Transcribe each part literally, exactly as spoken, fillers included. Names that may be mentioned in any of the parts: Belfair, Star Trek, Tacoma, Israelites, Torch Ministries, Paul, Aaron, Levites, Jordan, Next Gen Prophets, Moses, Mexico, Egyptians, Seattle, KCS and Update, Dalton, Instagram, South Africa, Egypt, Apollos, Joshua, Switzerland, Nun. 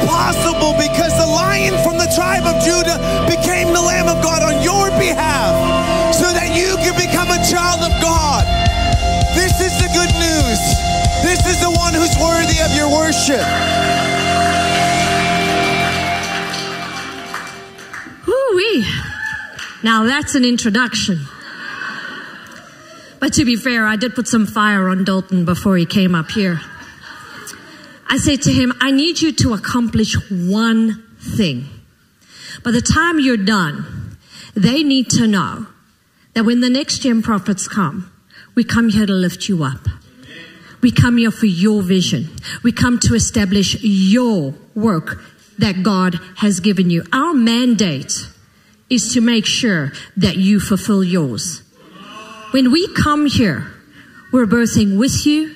impossible because the lion from the tribe of Judah became the Lamb of God on your behalf so that you can become a child of God. This is the good news. This is the one who's worthy of your worship. Woo-wee. Now that's an introduction. But to be fair, I did put some fire on Dalton before he came up here. I said to him, I need you to accomplish one thing. By the time you're done, they need to know that when the Next Gen Prophets come, we come here to lift you up. We come here for your vision. We come to establish your work that God has given you. Our mandate is to make sure that you fulfill yours. When we come here, we're birthing with you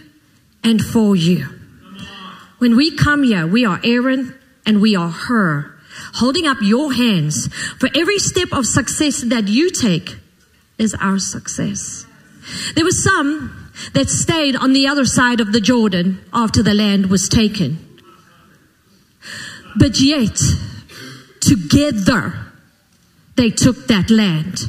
and for you. When we come here, we are Aaron and we are her, holding up your hands. For every step of success that you take is our success. There were some that stayed on the other side of the Jordan after the land was taken. But yet, together, they took that land.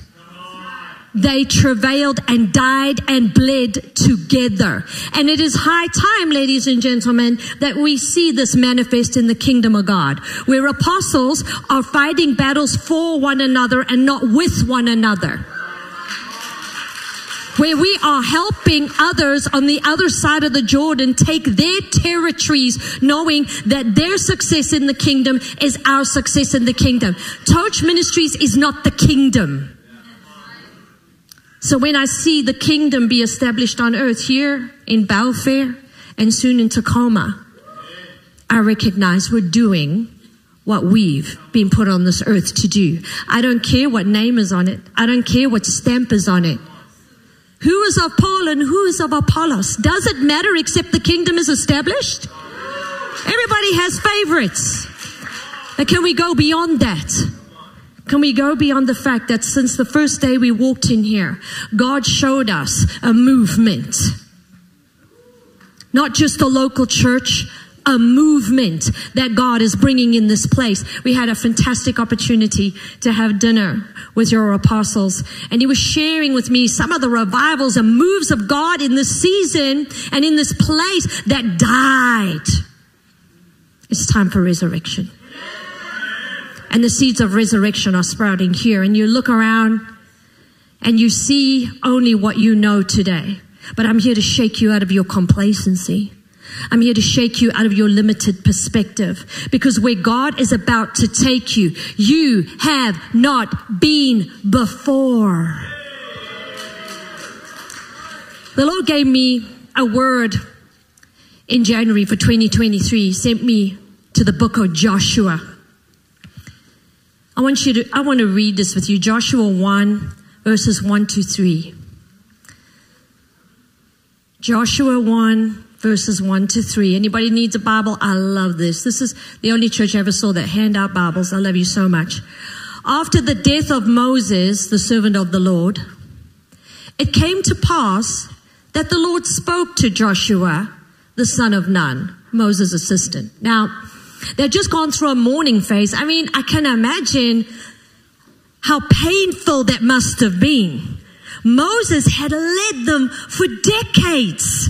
They travailed and died and bled together. And it is high time, ladies and gentlemen, that we see this manifest in the kingdom of God, where apostles are fighting battles for one another and not with one another. Where we are helping others on the other side of the Jordan take their territories, knowing that their success in the kingdom is our success in the kingdom. Torch Ministries is not the kingdom. So when I see the kingdom be established on earth here in Belfair and soon in Tacoma, I recognize we're doing what we've been put on this earth to do. I don't care what name is on it. I don't care what stamp is on it. Who is of Paul and who is of Apollos? Does it matter except the kingdom is established? Everybody has favorites. But can we go beyond that? Can we go beyond the fact that since the first day we walked in here, God showed us a movement. Not just the local church, a movement that God is bringing in this place. We had a fantastic opportunity to have dinner with your apostles. And he was sharing with me some of the revivals and moves of God in this season and in this place that died. It's time for resurrection. And the seeds of resurrection are sprouting here. And you look around and you see only what you know today. But I'm here to shake you out of your complacency. I'm here to shake you out of your limited perspective. Because where God is about to take you, you have not been before. The Lord gave me a word in January for twenty twenty-three. He sent me to the book of Joshua. I want you to, I want to read this with you. Joshua one, verses one to three. Joshua one, verses one to three. Anybody needs a Bible? I love this. This is the only church I ever saw that hand out Bibles. I love you so much. After the death of Moses, the servant of the Lord, it came to pass that the Lord spoke to Joshua, the son of Nun, Moses' assistant. Now, they've just gone through a mourning phase. I mean, I can imagine how painful that must have been. Moses had led them for decades.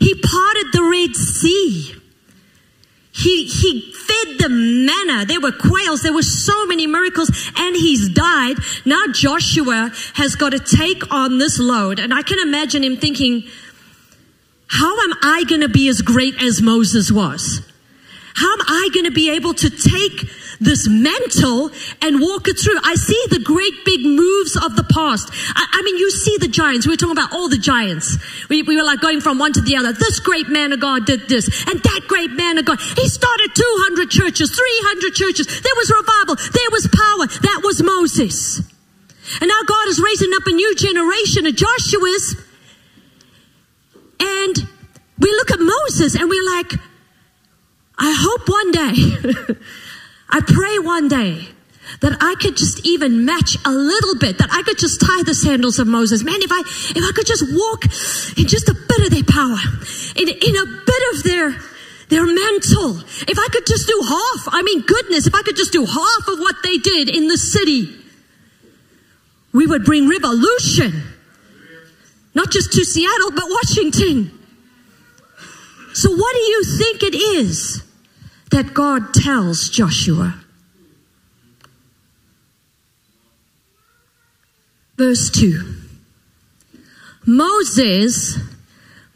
He parted the Red Sea. He, he fed them manna. There were quails. There were so many miracles. And he's died. Now Joshua has got to take on this load. And I can imagine him thinking, how am I going to be as great as Moses was? How am I going to be able to take this mantle and walk it through? I see the great big moves of the past. I, I mean, you see the giants. We were talking about all the giants. We, we were like going from one to the other. This great man of God did this and that great man of God. He started two hundred churches, three hundred churches. There was revival. There was power. That was Moses. And now God is raising up a new generation of Joshuas. And we look at Moses and we're like, I hope one day, I pray one day that I could just even match a little bit, that I could just tie the sandals of Moses. Man, if I, if I could just walk in just a bit of their power, in, in a bit of their, They're mental. If I could just do half, I mean, goodness, if I could just do half of what they did in the city, we would bring revolution, not just to Seattle, but Washington. So what do you think it is that God tells Joshua? Verse two. Moses,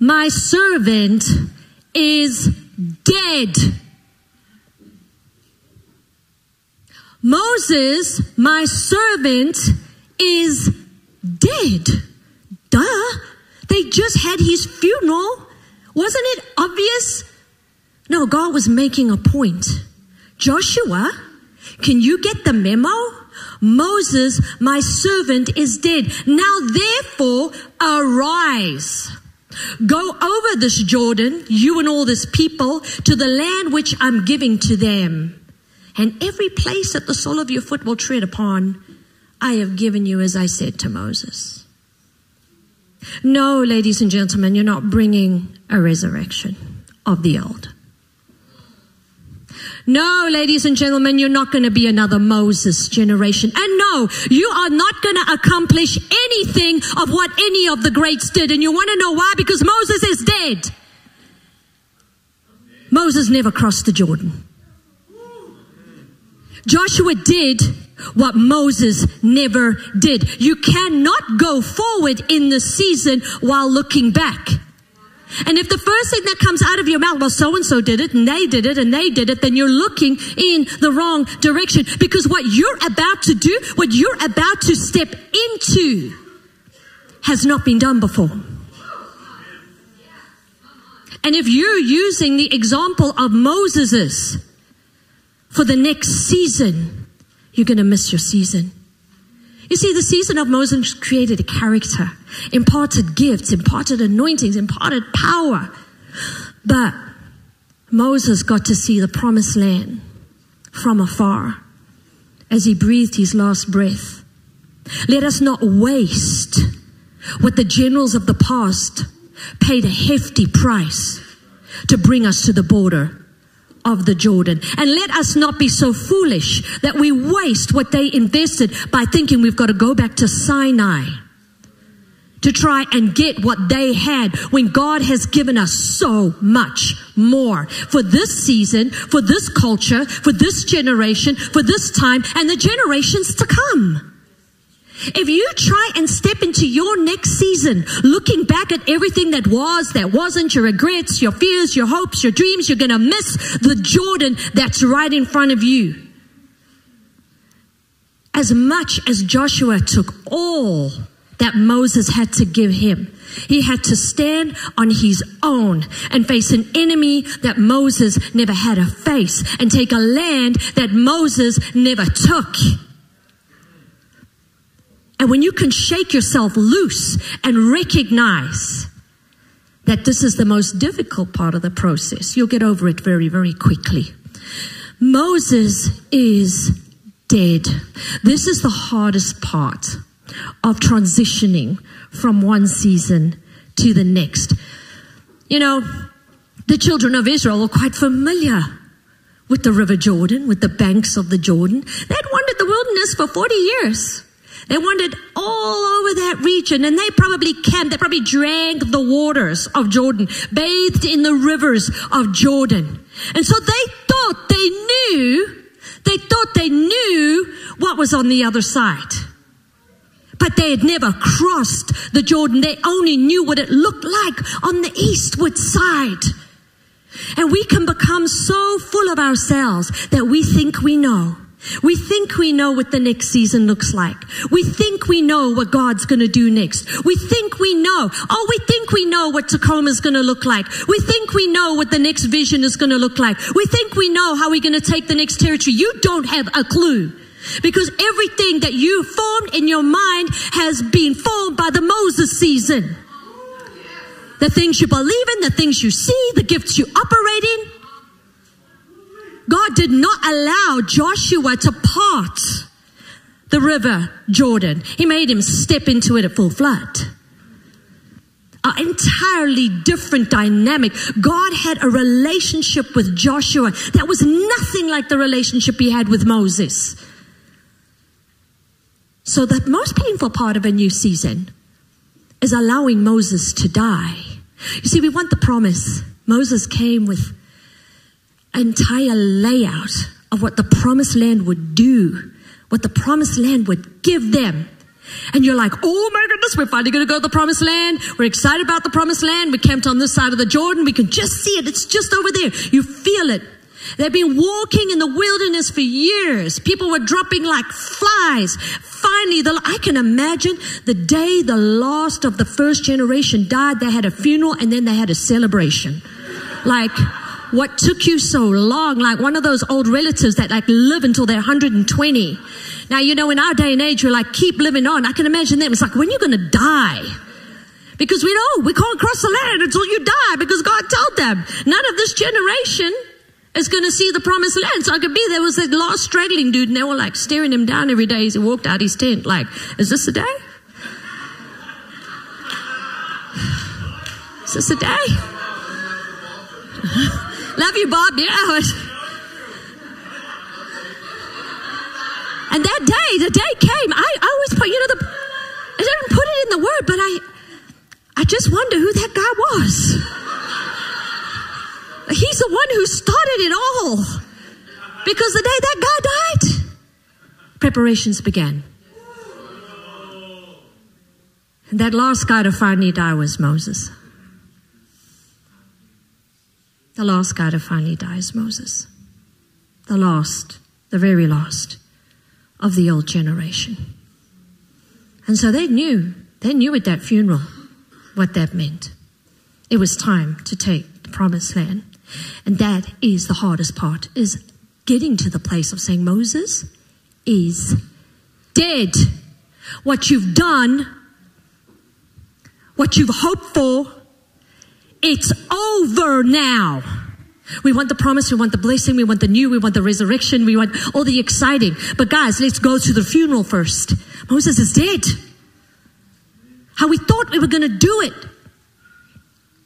my servant, is dead. Moses, my servant, is dead. Duh. They just had his funeral. Wasn't it obvious? No, God was making a point. Joshua, can you get the memo? Moses, my servant, is dead. Now therefore, arise. Go over this Jordan, you and all this people, to the land which I'm giving to them. And every place that the sole of your foot will tread upon, I have given you, as I said to Moses. No, ladies and gentlemen, you're not bringing a resurrection of the old. No, ladies and gentlemen, you're not going to be another Moses generation. And no, you are not going to accomplish anything of what any of the greats did. And you want to know why? Because Moses is dead. Moses never crossed the Jordan. Joshua did what Moses never did. You cannot go forward in the season while looking back. And if the first thing that comes out of your mouth, well, so-and-so did it, and they did it, and they did it, then you're looking in the wrong direction. Because what you're about to do, what you're about to step into, has not been done before. And if you're using the example of Moses's for the next season, you're going to miss your season. You see, the season of Moses created a character, imparted gifts, imparted anointings, imparted power. But Moses got to see the promised land from afar as he breathed his last breath. Let us not waste what the generals of the past paid a hefty price to bring us to the border of the Jordan. And let us not be so foolish that we waste what they invested by thinking we've got to go back to Sinai to try and get what they had, when God has given us so much more for this season, for this culture, for this generation, for this time, and the generations to come. If you try and step into your next season looking back at everything that was, that wasn't, your regrets, your fears, your hopes, your dreams, you're going to miss the Jordan that's right in front of you. As much as Joshua took all that Moses had to give him, he had to stand on his own and face an enemy that Moses never had to face, and take a land that Moses never took. And when you can shake yourself loose and recognize that this is the most difficult part of the process, you'll get over it very, very quickly. Moses is dead. This is the hardest part of transitioning from one season to the next. You know, the children of Israel are quite familiar with the River Jordan, with the banks of the Jordan. They'd wandered the wilderness for forty years. They wandered all over that region, and they probably camped, they probably drank the waters of Jordan, bathed in the rivers of Jordan. And so they thought they knew, they thought they knew what was on the other side. But they had never crossed the Jordan. They only knew what it looked like on the eastward side. And we can become so full of ourselves that we think we know. We think we know what the next season looks like. We think we know what God's going to do next. We think we know. Oh, we think we know what Tacoma's going to look like. We think we know what the next vision is going to look like. We think we know how we're going to take the next territory. You don't have a clue, because everything that you formed in your mind has been formed by the Moses season. The things you believe in, the things you see, the gifts you operate in. God did not allow Joshua to part the river Jordan. He made him step into it at full flood. an entirely different dynamic. God had a relationship with Joshua that was nothing like the relationship he had with Moses. So the most painful part of a new season is allowing Moses to die. You see, we want the promise. Moses came with an entire layout of what the promised land would do, what the promised land would give them. And you're like, oh my goodness, we're finally going to go to the promised land. We're excited about the promised land. We camped on this side of the Jordan. We can just see it. It's just over there. You feel it. They've been walking in the wilderness for years. People were dropping like flies. Finally, the, I can imagine the day the last of the first generation died, they had a funeral and then they had a celebration. Like, what took you so long? Like one of those old relatives that like live until they're one hundred and twenty. Now, you know, in our day and age, we're like, keep living on. I can imagine them. It's like, when are you going to die? Because we know we can't cross the land until you die, because God told them none of this generation is going to see the promised land. So I could be there was that last straggling dude, and they were like staring him down every day as he walked out his tent. Like, is this the day? Is this the day? Love you, Bob. Yeah. And that day, the day came. I, I always put, you know, the, I didn't put it in the word, but I, I just wonder who that guy was. He's the one who started it all. Because the day that guy died, preparations began. And that last guy to finally die was Moses. The last guy to finally die is Moses. The last, the very last of the old generation. And so they knew, they knew at that funeral what that meant. It was time to take the promised land. And that is the hardest part, is getting to the place of saying, Moses is dead. What you've done, what you've hoped for, it's over now. We want the promise, we want the blessing, we want the new, we want the resurrection, we want all the exciting. But guys, let's go to the funeral first. Moses is dead. How we thought we were going to do it.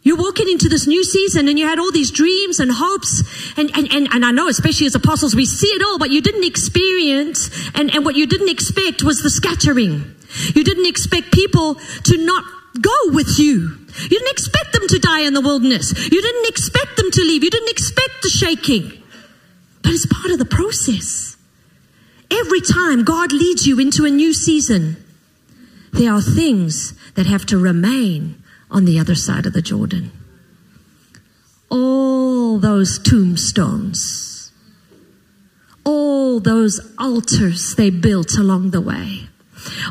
You're walking into this new season and you had all these dreams and hopes. And, and, and, and I know, especially as apostles, we see it all, but you didn't experience. And, and what you didn't expect was the scattering. You didn't expect people to not go with you. You didn't expect them to die in the wilderness. You didn't expect them to leave. You didn't expect the shaking. But it's part of the process. Every time God leads you into a new season, there are things that have to remain on the other side of the Jordan. All those tombstones, all those altars they built along the way,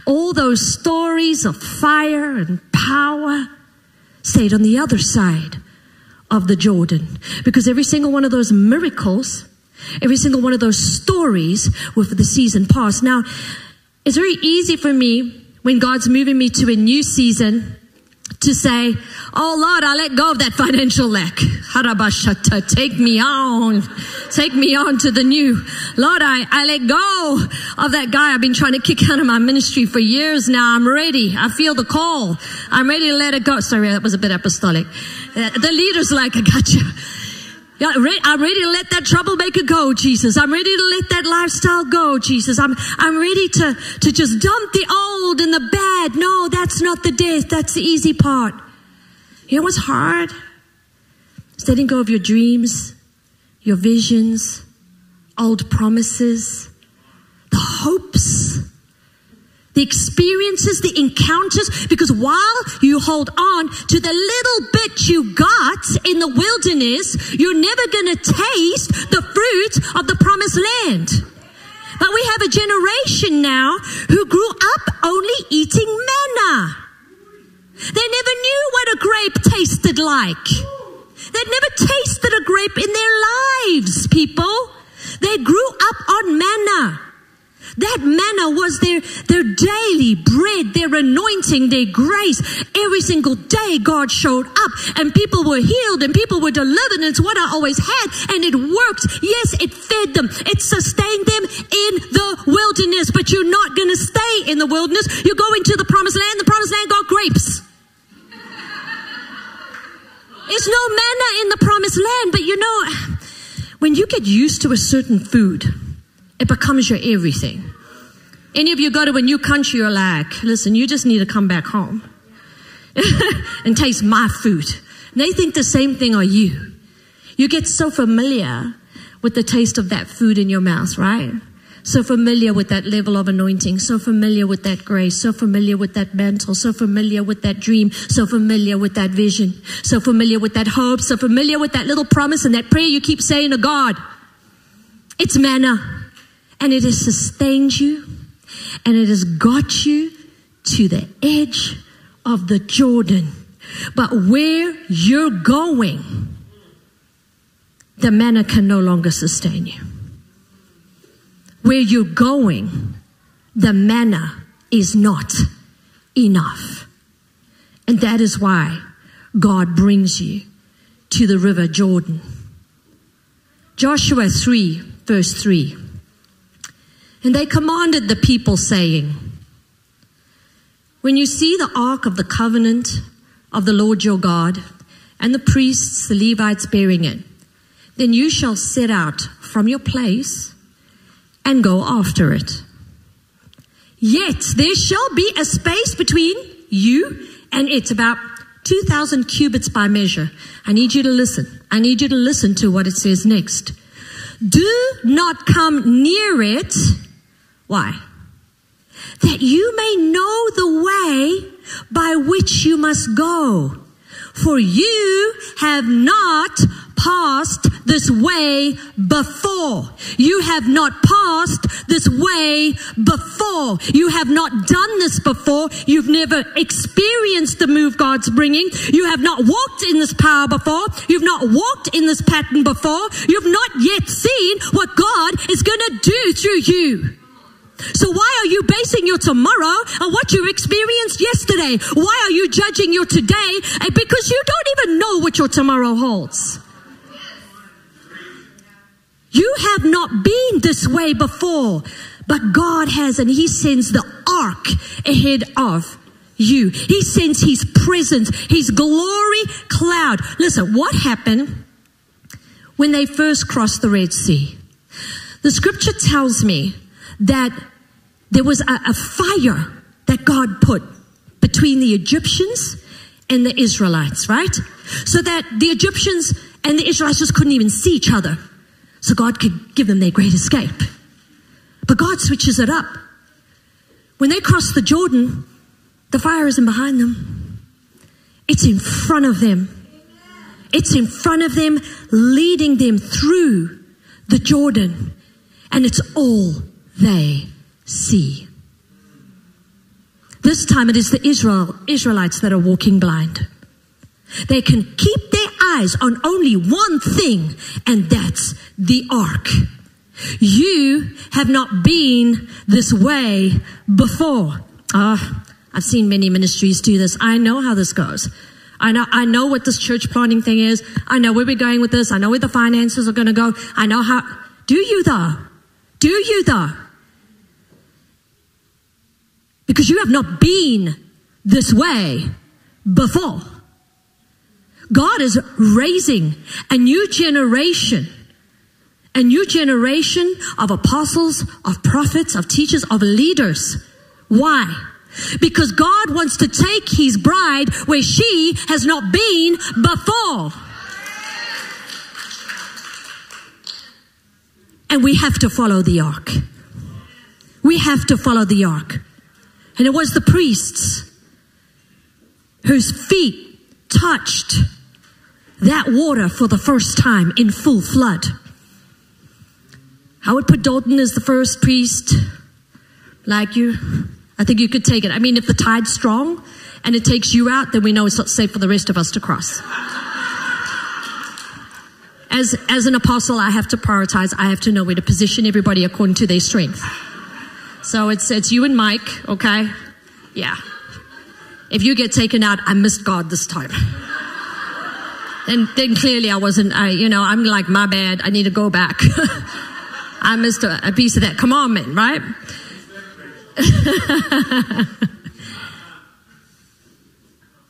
all those stories of fire and power stayed on the other side of the Jordan, because every single one of those miracles, every single one of those stories were for the season past. Now, it's very easy for me when God's moving me to a new season to say, oh Lord, I let go of that financial lack. Harabashata, take me on. Take me on to the new. Lord, I, I let go of that guy I've been trying to kick out of my ministry for years now. I'm ready. I feel the call. I'm ready to let it go. Sorry, that was a bit apostolic. Uh, the leader's like, I got you. Yeah, I'm ready to let that troublemaker go, Jesus. I'm ready to let that lifestyle go, Jesus. I'm, I'm ready to, to just dump the old and the bad. No, that's not the death. That's the easy part. You know what's hard? It's letting go of your dreams, your visions, old promises, the hopes, the experiences, the encounters. Because while you hold on to the little bit you got in the wilderness, you're never going to taste the fruit of the promised land. But we have a generation now who grew up only eating manna. They never knew what a grape tasted like. They'd never tasted a grape in their lives, people. They grew up on manna. That manna was their, their daily bread, their anointing, their grace. Every single day God showed up and people were healed and people were delivered. And it's what I always had, and it worked. Yes, it fed them. It sustained them in the wilderness. But you're not going to stay in the wilderness. You go into the promised land. The promised land got grapes. There's no manna in the promised land. But you know, when you get used to a certain food, it becomes your everything. Any of you go to a new country, you're like, listen, you just need to come back home and taste my food. And they think the same thing are you. You get so familiar with the taste of that food in your mouth, right? So familiar with that level of anointing, so familiar with that grace, so familiar with that mantle, so familiar with that dream, so familiar with that vision, so familiar with that hope, so familiar with that little promise and that prayer you keep saying to God. It's manna, and it has sustained you, and it has got you to the edge of the Jordan. But where you're going, the manna can no longer sustain you. Where you're going, the manna is not enough. And that is why God brings you to the river Jordan. Joshua three, verse three. And they commanded the people, saying, when you see the ark of the covenant of the Lord your God, and the priests, the Levites, bearing it, then you shall set out from your place and go after it. Yet there shall be a space between you and it, about two thousand cubits by measure. I need you to listen. I need you to listen to what it says next. Do not come near it. Why? That you may know the way by which you must go. For you have not passed this way before. You have not passed this way before. You have not done this before. You've never experienced the move God's bringing. You have not walked in this power before. You've not walked in this pattern before. You've not yet seen what God is going to do through you. So why are you basing your tomorrow on what you experienced yesterday? Why are you judging your today? Because you don't even know what your tomorrow holds. You have not been this way before, but God has, and He sends the ark ahead of you. He sends His presence, His glory cloud. Listen, what happened when they first crossed the Red Sea? The scripture tells me that there was a, a fire that God put between the Egyptians and the Israelites, right? So that the Egyptians and the Israelites just couldn't even see each other. So God could give them their great escape. But God switches it up. When they cross the Jordan, the fire isn't behind them. It's in front of them. It's in front of them, leading them through the Jordan. And it's all they see. This time it is the Israel, Israelites that are walking blind. They can keep their eyes on only one thing, and that's the ark. You have not been this way before. Ah, oh, I've seen many ministries do this. I know how this goes. I know, I know what this church planting thing is. I know where we're going with this. I know where the finances are going to go. I know how. Do you though? Do you though? Because you have not been this way before. God is raising a new generation, a new generation of apostles, of prophets, of teachers, of leaders. Why? Because God wants to take His bride where she has not been before. And we have to follow the ark. We have to follow the ark. And it was the priests whose feet touched that water for the first time in full flood. I would put Dalton as the first priest. Like you, I think you could take it. I mean, if the tide's strong and it takes you out, then we know it's not safe for the rest of us to cross. As, as an apostle, I have to prioritize. I have to know where to position everybody according to their strength. So it's, it's you and Mike, okay? Yeah. If you get taken out, I missed God this time. And then clearly I wasn't, I, you know, I'm like, my bad, I need to go back. I missed a, a piece of that commandment, right?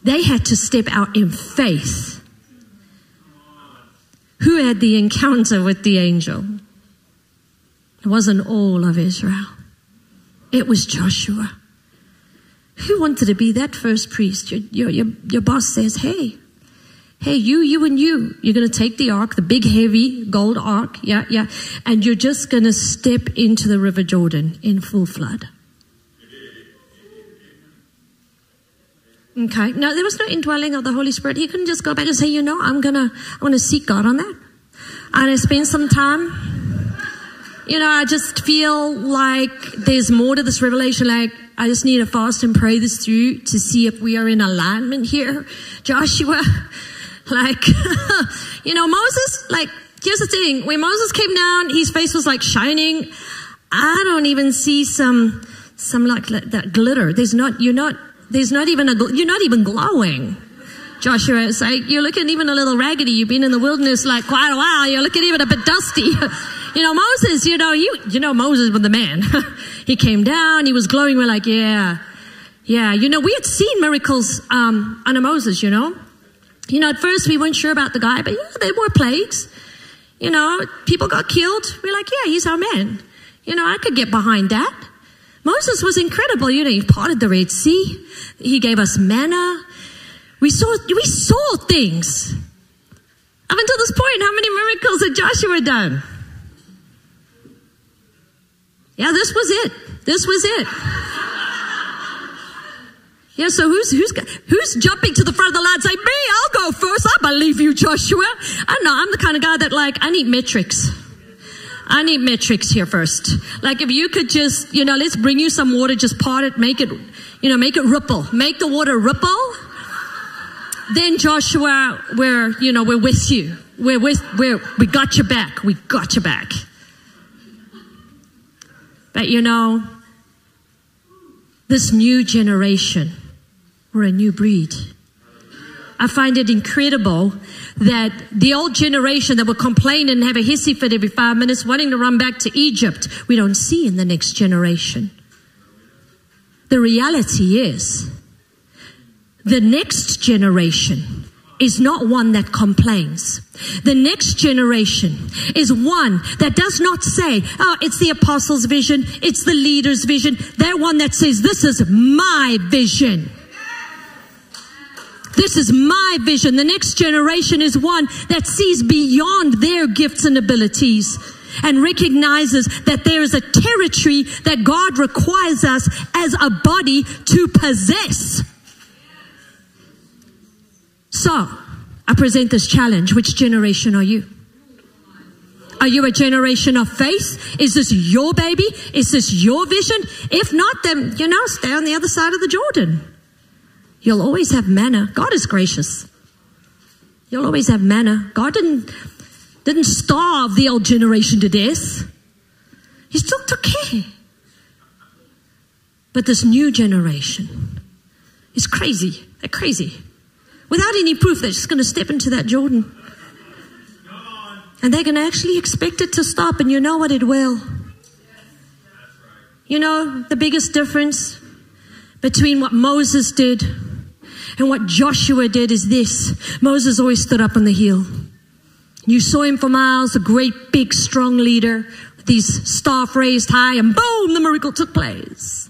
They had to step out in faith who had the encounter with the angel. It wasn't all of Israel. It was Joshua. Who wanted to be that first priest? Your, your, your, your boss says, hey, hey, you, you and you, you're going to take the ark, the big, heavy gold ark, yeah, yeah, and you're just going to step into the River Jordan in full flood. Okay, no, there was no indwelling of the Holy Spirit. He couldn't just go back and say, you know, I'm going to, I'm going to seek God on that. I'm going to spend some time. You know, I just feel like there's more to this revelation. Like, I just need to fast and pray this through to see if we are in alignment here. Joshua, like, you know, Moses, like, here's the thing. When Moses came down, his face was like shining. I don't even see some, some like that glitter. There's not, you're not, there's not even a, you're not even glowing. Joshua, it's like, you're looking even a little raggedy. You've been in the wilderness like quite a while. You're looking even a bit dusty. You know, Moses, you know, you, you know, Moses was the man. He came down, he was glowing. We're like, yeah, yeah. You know, we had seen miracles, um, under Moses, you know. You know, at first we weren't sure about the guy, but yeah, there were plagues. You know, people got killed. We're like, yeah, he's our man. You know, I could get behind that. Moses was incredible. You know, he parted the Red Sea. He gave us manna. We saw, we saw things. Up until this point, how many miracles had Joshua done? Yeah, this was it. This was it. Yeah, so who's who's who's jumping to the front of the line and saying, me, I'll go first. I believe you, Joshua. I know, I'm the kind of guy that, like, I need metrics. I need metrics here first. Like, if you could just, you know, let's bring you some water, just part it, make it, you know, make it ripple. Make the water ripple. Then, Joshua, we're, you know, we're with you. We're with, we're, we got your back. We got your back. But you know, this new generation, we're a new breed. I find it incredible that the old generation that would complain and have a hissy fit every five minutes, wanting to run back to Egypt, we don't see in the next generation. The reality is, the next generation is not one that complains. The next generation is one that does not say, oh, it's the apostles' vision, it's the leader's vision. They're one that says, this is my vision. This is my vision. The next generation is one that sees beyond their gifts and abilities and recognizes that there is a territory that God requires us as a body to possess. So, I present this challenge. Which generation are you? Are you a generation of faith? Is this your baby? Is this your vision? If not, then, you know, stay on the other side of the Jordan. You'll always have manna. God is gracious. You'll always have manna. God didn't, didn't starve the old generation to death. He still took care. But this new generation is crazy. They're crazy. Without any proof, they're just going to step into that Jordan. And they're going to actually expect it to stop, and you know what, it will. You know, the biggest difference between what Moses did and what Joshua did is this. Moses always stood up on the hill. You saw him for miles, a great, big, strong leader, with these staff raised high, and boom, the miracle took place.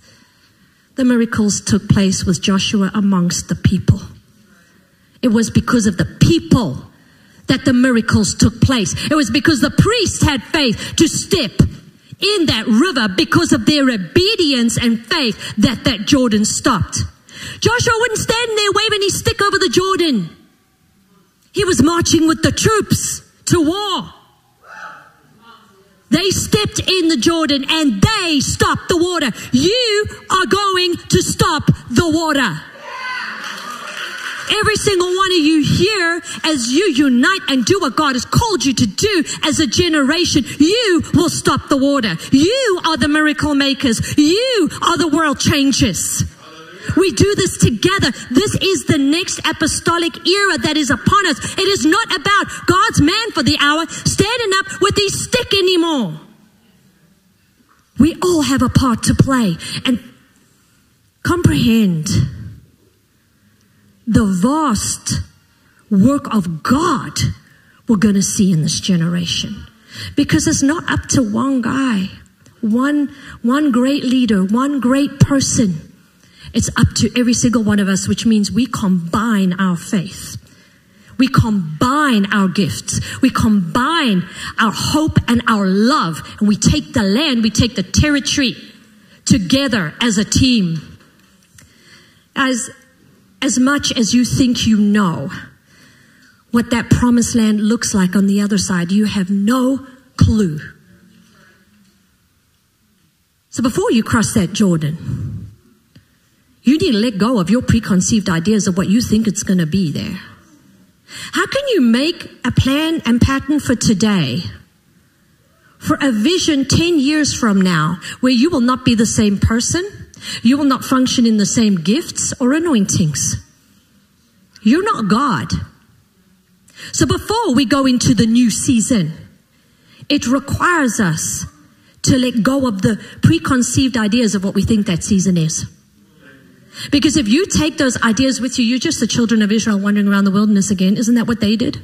The miracles took place with Joshua amongst the people. It was because of the people that the miracles took place. It was because the priests had faith to step in that river because of their obedience and faith that that Jordan stopped. Joshua wouldn't stand there waving his stick over the Jordan. He was marching with the troops to war. They stepped in the Jordan and they stopped the water. You are going to stop the water. Every single one of you here, as you unite and do what God has called you to do as a generation, you will stop the water. You are the miracle makers. You are the world changers. We do this together. This is the next apostolic era that is upon us. It is not about God's man for the hour standing up with his stick anymore. We all have a part to play and comprehend the vast work of God we're going to see in this generation. Because it's not up to one guy, one, one great leader, one great person. It's up to every single one of us, which means we combine our faith. We combine our gifts. We combine our hope and our love. And we take the land, we take the territory together as a team. As, as much as you think you know what that promised land looks like on the other side, you have no clue. So before you cross that Jordan, you need to let go of your preconceived ideas of what you think it's going to be there. How can you make a plan and pattern for today, for a vision ten years from now, where you will not be the same person, you will not function in the same gifts or anointings? You're not God. So before we go into the new season, it requires us to let go of the preconceived ideas of what we think that season is. Because if you take those ideas with you, you're just the children of Israel wandering around the wilderness again. Isn't that what they did?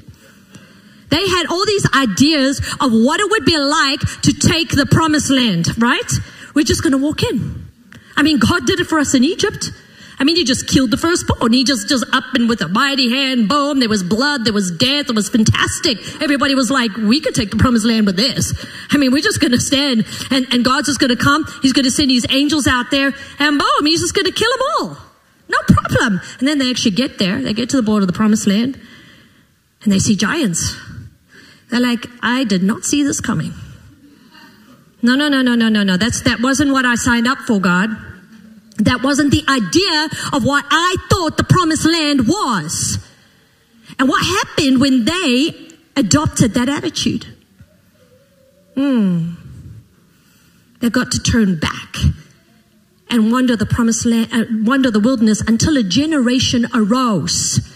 They had all these ideas of what it would be like to take the promised land, right? We're just going to walk in. I mean, God did it for us in Egypt. I mean, he just killed the firstborn. He just, just up and with a mighty hand, boom, there was blood, there was death, it was fantastic. Everybody was like, we could take the promised land with this. I mean, we're just going to stand and, and God's just going to come. He's going to send his angels out there and boom, he's just going to kill them all. No problem. And then they actually get there. They get to the border of the promised land and they see giants. They're like, I did not see this coming. No, no, no, no, no, no, no. That's, that wasn't what I signed up for, God. That wasn't the idea of what I thought the promised land was. And what happened when they adopted that attitude? Hmm. They got to turn back and wander the promised land, uh, wander the wilderness until a generation arose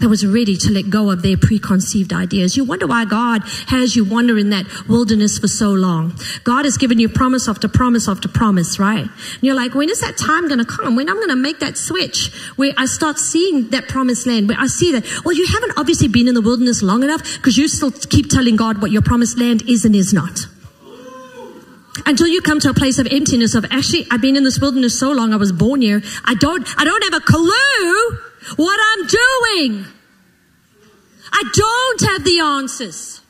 that was ready to let go of their preconceived ideas. You wonder why God has you wander in that wilderness for so long. God has given you promise after promise after promise, right? And you're like, when is that time going to come? When I'm going to make that switch where I start seeing that promised land, where I see that? Well, you haven't obviously been in the wilderness long enough because you still keep telling God what your promised land is and is not. Until you come to a place of emptiness of, actually, I've been in this wilderness so long, I was born here. I don't, I don't have a clue what I'm doing. I don't have the answers.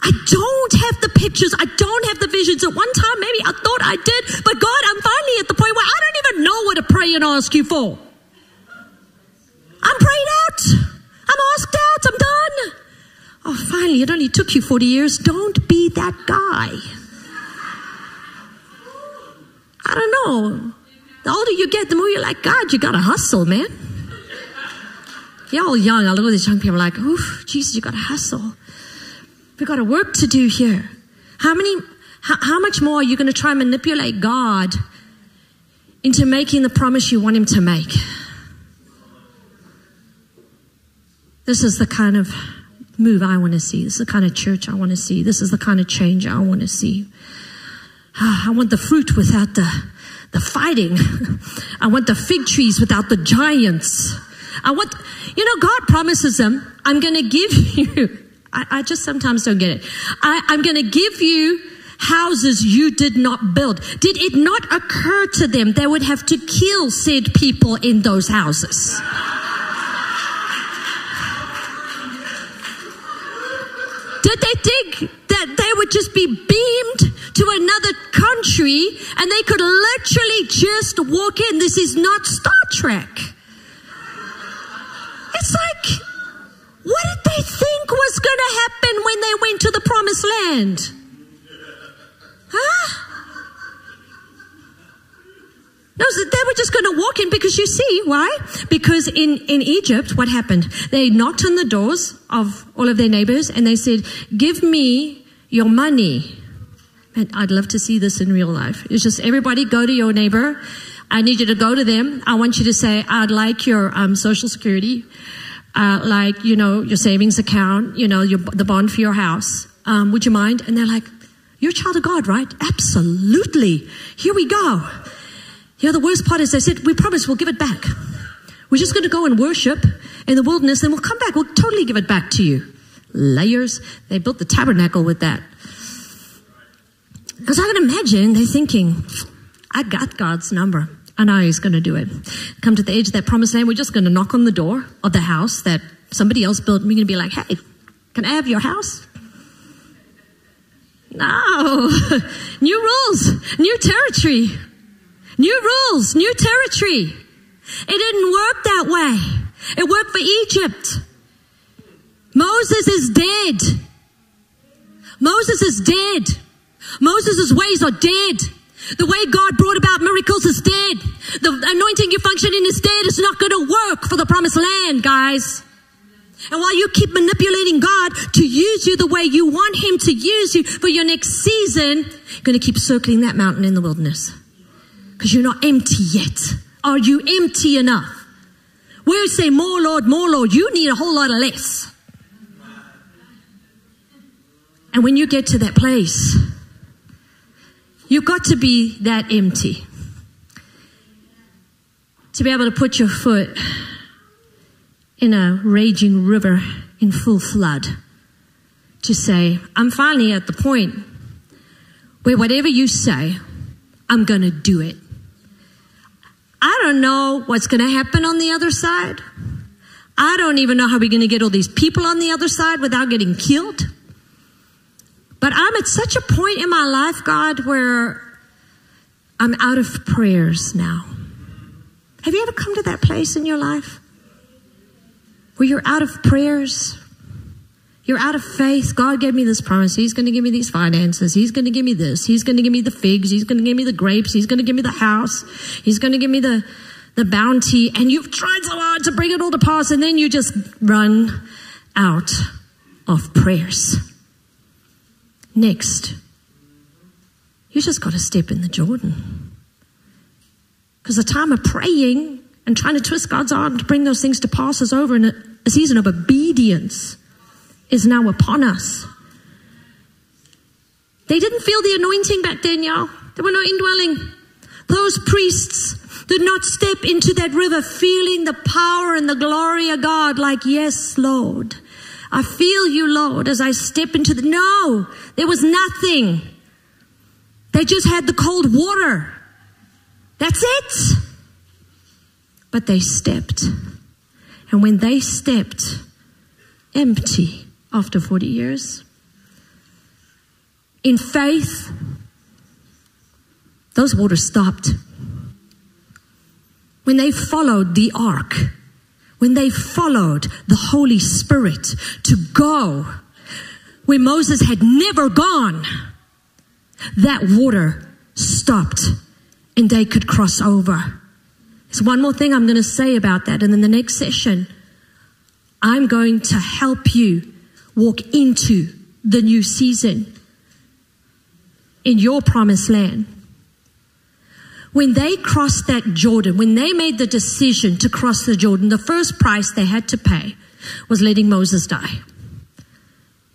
I don't have the pictures. I don't have the visions. At one time, maybe I thought I did, but God, I'm finally at the point where I don't even know what to pray and ask you for. I'm prayed out. I'm asked out. I'm done. Oh, finally, it only took you forty years. Don't be that guy. I don't know. The older you get, the more you're like, God, you got to hustle, man. You're all young. I look at these young people like, oof, Jesus, you got to hustle. We got to work to do here. How many, how, how much more are you going to try and manipulate God into making the promise you want him to make? This is the kind of move I want to see. This is the kind of church I want to see. This is the kind of change I want to see. I want the fruit without the the fighting. I want the fig trees without the giants. I want, you know, God promises them, I'm going to give you, I, I just sometimes don't get it. I, I'm going to give you houses you did not build. Did it not occur to them they would have to kill said people in those houses? Did they think that they would just be beamed to another country and they could literally just walk in? This is not Star Trek. It's like, what did they think was going to happen when they went to the promised land? Huh? No, so they were just going to walk in because you see, why? Because in, in Egypt, what happened? They knocked on the doors of all of their neighbors and they said, give me your money. And I'd love to see this in real life. It's just everybody go to your neighbor. I need you to go to them. I want you to say, I'd like your um, social security, uh, like, you know, your savings account, you know, your, the bond for your house. Um, would you mind? And they're like, you're a child of God, right? Absolutely. Here we go. You know, the worst part is they said, we promise we'll give it back. We're just going to go and worship in the wilderness, and we'll come back. We'll totally give it back to you. Layers. They built the tabernacle with that. Because I can imagine they're thinking, I got God's number. I know he's going to do it. Come to the edge of that promised land. We're just going to knock on the door of the house that somebody else built. And we're going to be like, hey, can I have your house? No. New rules, new territory, new rules, new territory. It didn't work that way. It worked for Egypt. Moses is dead. Moses is dead. Moses' ways are dead. The way God brought about miracles is dead. The anointing you function in is dead. It's not going to work for the promised land, guys. And while you keep manipulating God to use you the way you want him to use you for your next season, you're going to keep circling that mountain in the wilderness because you're not empty yet. Are you empty enough? We say more, Lord, more, Lord. You need a whole lot of less. And when you get to that place, you've got to be that empty to be able to put your foot in a raging river in full flood, to say, I'm finally at the point where whatever you say, I'm going to do it. I don't know what's going to happen on the other side. I don't even know how we're going to get all these people on the other side without getting killed. But I'm at such a point in my life, God, where I'm out of prayers now. Have you ever come to that place in your life where you're out of prayers? You're out of faith. God gave me this promise. He's going to give me these finances. He's going to give me this. He's going to give me the figs. He's going to give me the grapes. He's going to give me the house. He's going to give me the, the bounty. And you've tried so hard to bring it all to pass, and then you just run out of prayers. Next, you just got to step in the Jordan. Because the time of praying and trying to twist God's arm to bring those things to pass is over, and a season of obedience is now upon us. They didn't feel the anointing back then, y'all. There were no indwelling. Those priests did not step into that river feeling the power and the glory of God, like, yes, Lord. I feel you, Lord, as I step into the... No, there was nothing. They just had the cold water. That's it. But they stepped. And when they stepped empty after forty years, in faith, those waters stopped. When they followed the ark, when they followed the Holy Spirit to go where Moses had never gone, that water stopped and they could cross over. There's one more thing I'm going to say about that. And then the next session, I'm going to help you walk into the new season in your promised land. When they crossed that Jordan, when they made the decision to cross the Jordan, the first price they had to pay was letting Moses die.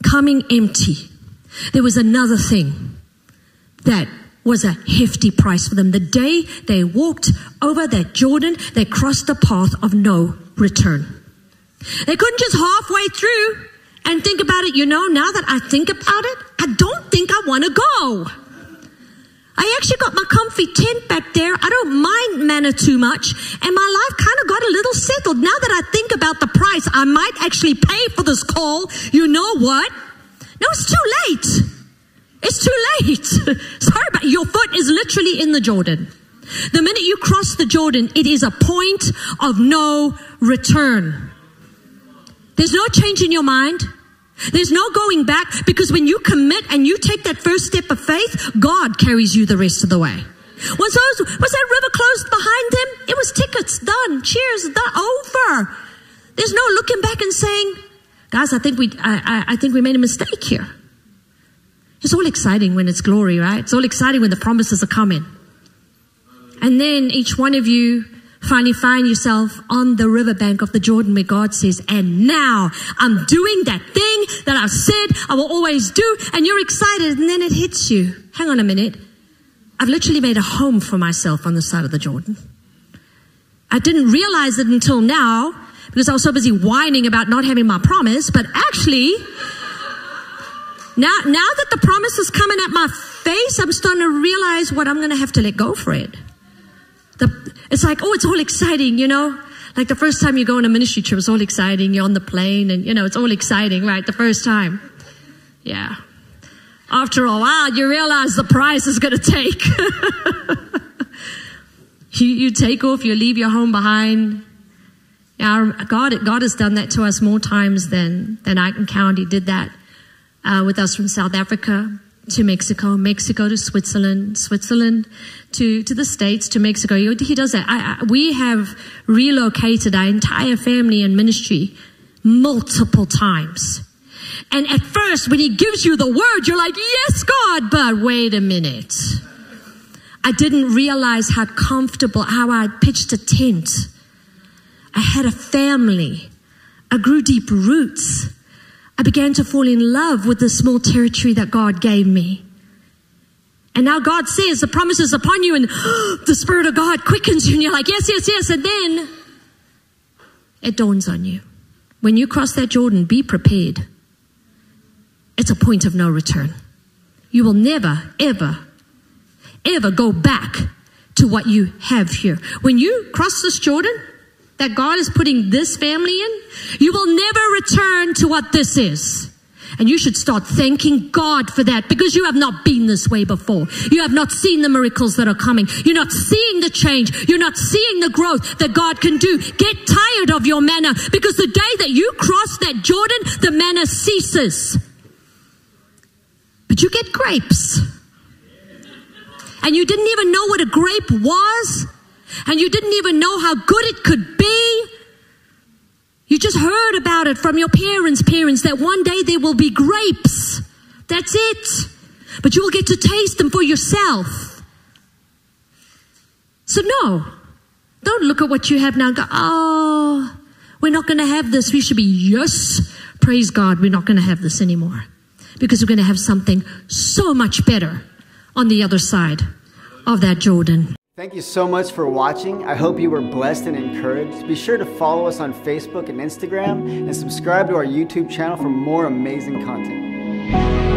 Coming empty. There was another thing that was a hefty price for them. The day they walked over that Jordan, they crossed the path of no return. They couldn't just halfway through and think about it. You know, now that I think about it, I don't think I want to go. I actually got my comfy tent back there. I don't mind manna too much. And my life kind of got a little settled. Now that I think about the price I might actually pay for this call, you know what? No, it's too late. It's too late. Sorry about it. Your foot is literally in the Jordan. The minute you cross the Jordan, it is a point of no return. There's no change in your mind. There's no going back, because when you commit and you take that first step of faith, God carries you the rest of the way. Once those, once that river closed behind them, it was tickets, done, cheers, done, over. There's no looking back and saying, guys, I think we, I, I, I think we made a mistake here. It's all exciting when it's glory, right? It's all exciting when the promises are coming. And then each one of you finally find yourself on the riverbank of the Jordan, where God says, and now I'm doing that thing that I said I will always do. And you're excited, and then it hits you. Hang on a minute. I've literally made a home for myself on the side of the Jordan. I didn't realize it until now because I was so busy whining about not having my promise. But actually, now, now that the promise is coming at my face, I'm starting to realize what I'm going to have to let go for it. The, it's like, oh, it's all exciting, you know. Like the first time you go on a ministry trip, it's all exciting. You're on the plane and, you know, it's all exciting, right? The first time. Yeah. After a while, you realize the price is going to take. you, you take off, you leave your home behind. Our, God, God has done that to us more times than, than I can count. He did that uh, with us from South Africa to Mexico, Mexico to Switzerland, Switzerland to, to the States, to Mexico. He, he does that. I, I, we have relocated our entire family and ministry multiple times. And at first, when he gives you the word, you're like, yes, God, but wait a minute. I didn't realize how comfortable, how I pitched a tent. I had a family. I grew deep roots. I began to fall in love with the small territory that God gave me. And now God says the promise is upon you, and the Spirit of God quickens you. And you're like, yes, yes, yes. And then it dawns on you. When you cross that Jordan, be prepared. It's a point of no return. You will never, ever, ever go back to what you have here. When you cross this Jordan that God is putting this family in, you will never return to what this is. And you should start thanking God for that, because you have not been this way before. You have not seen the miracles that are coming. You're not seeing the change. You're not seeing the growth that God can do. Get tired of your manna, because the day that you cross that Jordan, the manna ceases. But you get grapes. And you didn't even know what a grape was. And you didn't even know how good it could be. You just heard about it from your parents' parents that one day there will be grapes. That's it. But you will get to taste them for yourself. So no, don't look at what you have now and go, oh, we're not going to have this. We should be, yes, praise God, we're not going to have this anymore. Because we're going to have something so much better on the other side of that Jordan. Thank you so much for watching. I hope you were blessed and encouraged. Be sure to follow us on Facebook and Instagram, and subscribe to our YouTube channel for more amazing content.